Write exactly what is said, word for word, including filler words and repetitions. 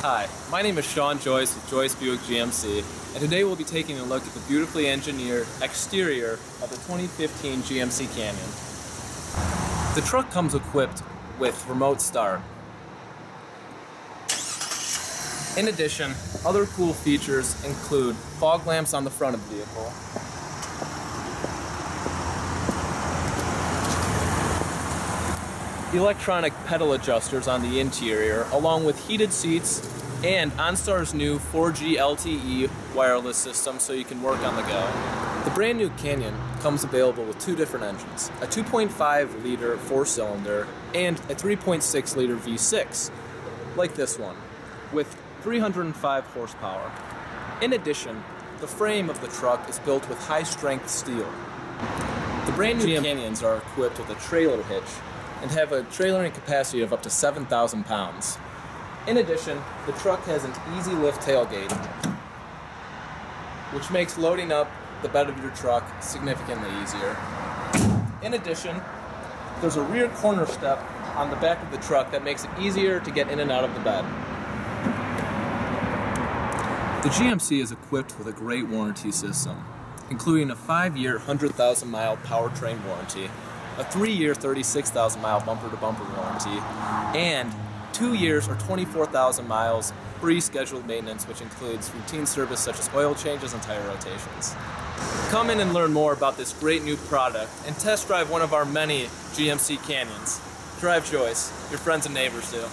Hi, my name is Sean Joyce with Joyce Buick G M C, and today we'll be taking a look at the beautifully engineered exterior of the twenty fifteen G M C Canyon. The truck comes equipped with remote start. In addition, other cool features include fog lamps on the front of the vehicle, electronic pedal adjusters on the interior, along with heated seats and OnStar's new four G L T E wireless system so you can work on the go. The brand new Canyon comes available with two different engines, a two point five liter four cylinder and a three point six liter V six, like this one, with three hundred five horsepower. In addition, the frame of the truck is built with high-strength steel. The brand new Canyons are equipped with a trailer hitch and have a trailering capacity of up to seven thousand pounds. In addition, the truck has an easy lift tailgate, which makes loading up the bed of your truck significantly easier. In addition, there's a rear corner step on the back of the truck that makes it easier to get in and out of the bed. The G M C is equipped with a great warranty system, including a five year, one hundred thousand mile powertrain warranty, a three year, thirty-six thousand mile bumper-to-bumper warranty, and two years or twenty-four thousand miles free scheduled maintenance, which includes routine service such as oil changes and tire rotations. Come in and learn more about this great new product and test drive one of our many G M C Canyons. Drive Joyce, your friends and neighbors do.